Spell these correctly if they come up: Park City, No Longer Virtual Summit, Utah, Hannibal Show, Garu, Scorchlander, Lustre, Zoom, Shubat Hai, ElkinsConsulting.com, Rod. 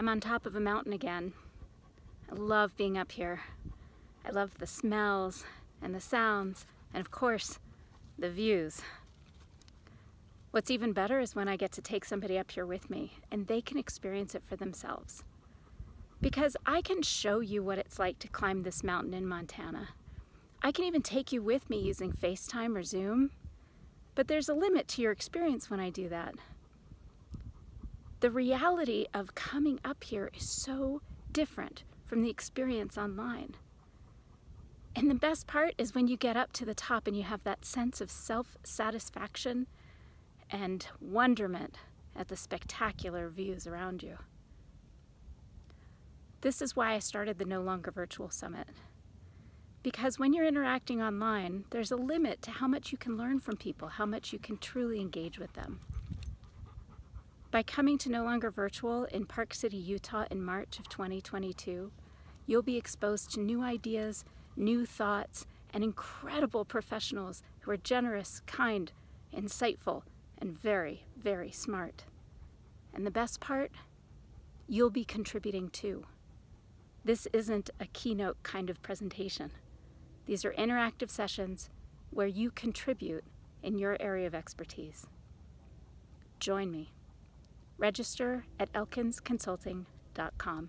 I'm on top of a mountain again. I love being up here. I love the smells and the sounds and of course the views. What's even better is when I get to take somebody up here with me and they can experience it for themselves. Because I can show you what it's like to climb this mountain in Montana. I can even take you with me using FaceTime or Zoom, but there's a limit to your experience when I do that. The reality of coming up here is so different from the experience online. And the best part is when you get up to the top and you have that sense of self-satisfaction and wonderment at the spectacular views around you. This is why I started the No Longer Virtual Summit. Because when you're interacting online, there's a limit to how much you can learn from people, how much you can truly engage with them. By coming to No Longer Virtual in Park City, Utah in March of 2022, you'll be exposed to new ideas, new thoughts, and incredible professionals who are generous, kind, insightful, and very, very smart. And the best part, you'll be contributing too. This isn't a keynote kind of presentation. These are interactive sessions where you contribute in your area of expertise. Join me. Register at ElkinsConsulting.com.